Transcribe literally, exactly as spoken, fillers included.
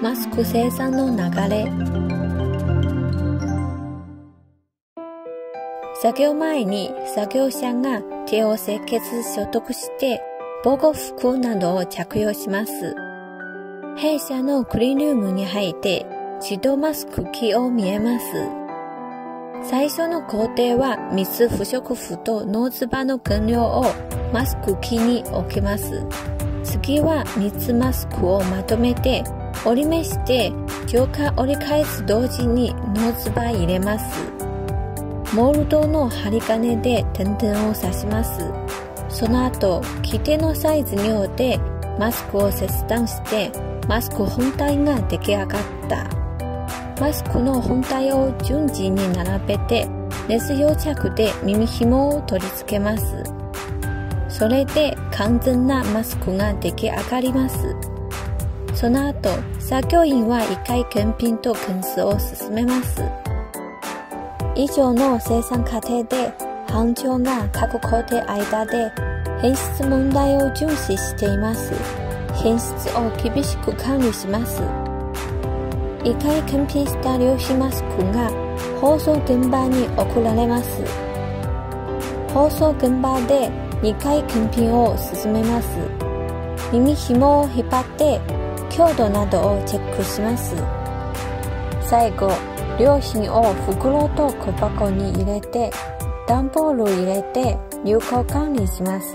マスク生産の流れ。作業前に作業者が手を清潔消毒して防護服などを着用します。弊社のクリーニングに入って自動マスク機を見えます。最初の工程は水不織布とノーズバの原料をマスク機に置きます。次は水マスクをまとめて折り目して上下折り返す同時にノーズバ入れます。モールドの針金で点々を刺します。その後、規定のサイズによってマスクを切断してマスク本体が出来上がった。マスクの本体を順次に並べて熱溶着で耳紐を取り付けます。それで完全なマスクが出来上がります。その後、作業員はいっかい検品と検出を進めます。以上の生産過程で、班長が各工程間で品質問題を重視しています。品質を厳しく管理します。いっかい検品した粒子マスクが包装現場に送られます。包装現場でにかい検品を進めます。耳紐を引っ張って、強度などをチェックします。最後、料品を袋と小箱に入れて、段ボールを入れて入庫管理します。